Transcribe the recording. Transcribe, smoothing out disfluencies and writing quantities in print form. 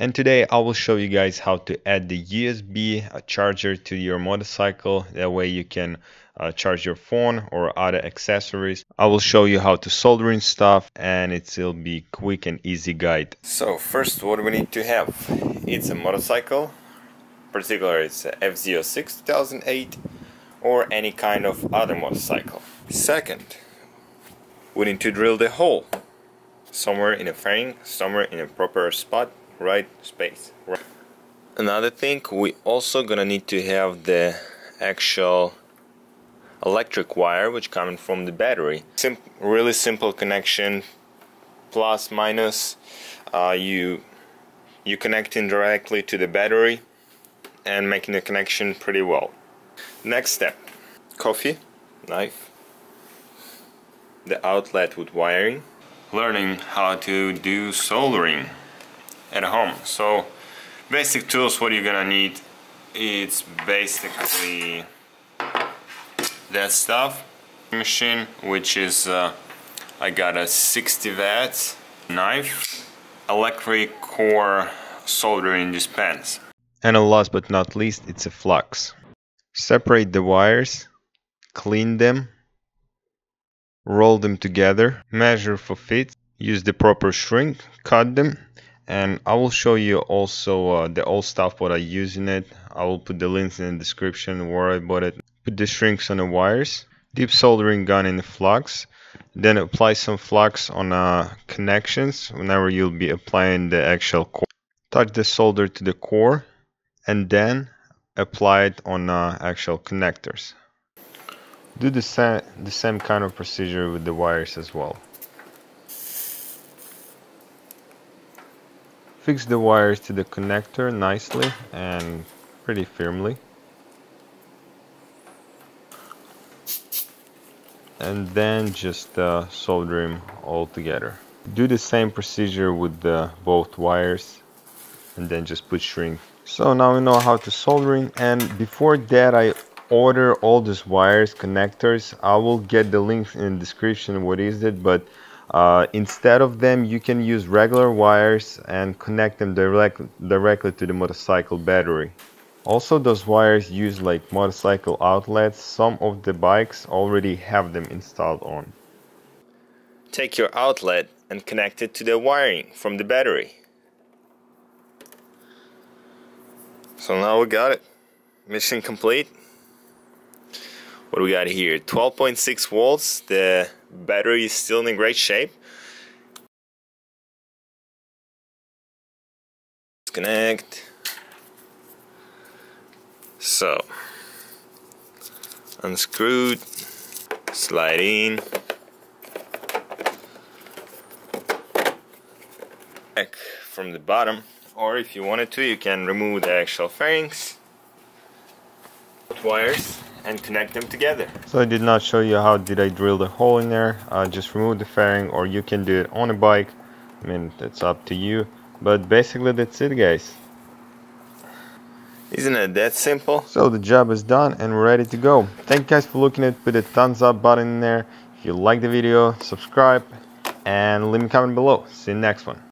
And today I will show you guys how to add the USB charger to your motorcycle. That way you can charge your phone or other accessories. I will show you how to soldering stuff, and it'll be quick and easy guide. So first, what we need to have, it's a motorcycle, particularly it's a FZ6 2008 or any kind of other motorcycle. Second, we need to drill the hole somewhere in a fairing, somewhere in a proper spot, right space. Another thing, we also gonna need to have the actual electric wire which coming from the battery. Really simple connection, plus minus. You connecting directly to the battery and making the connection pretty well. Next step, coffee knife, the outlet with wiring, learning how to do soldering at home. So basic tools what you're gonna need, it's basically that stuff, machine which is I got a 60 watts knife, electric core soldering dispense, and last but not least it's a flux. Separate the wires, clean them, roll them together, measure for fit, use the proper shrink, cut them. And I will show you also the old stuff what I use in it. I will put the links in the description where I bought it. Put the shrinks on the wires, deep soldering gun in the flux, then apply some flux on connections whenever you'll be applying the actual core. Touch the solder to the core and then apply it on actual connectors. Do the same kind of procedure with the wires as well. Fix the wires to the connector nicely and pretty firmly. And then just solder them all together. Do the same procedure with both wires and then just put shrink. So now we know how to soldering, and before that I order all these wires, connectors. I will get the links in the description what is it, but instead of them you can use regular wires and connect them directly to the motorcycle battery. Also those wires use like motorcycle outlets. Some of the bikes already have them installed on. Take your outlet and connect it to the wiring from the battery. So now we got it. Mission complete. What we got here, 12.6 volts, the battery is still in great shape. Disconnect. So, unscrewed, slide in. Back from the bottom, or if you wanted to, you can remove the actual fairings, wires, and connect them together. So I did not show you how did I drill the hole in there. Just remove the fairing, or you can do it on a bike. I mean, that's up to you. But basically that's it, guys. Isn't it that simple? So the job is done and we're ready to go. Thank you guys for looking at it. Put a thumbs up button in there. If you like the video, subscribe and leave me a comment below. See you next one.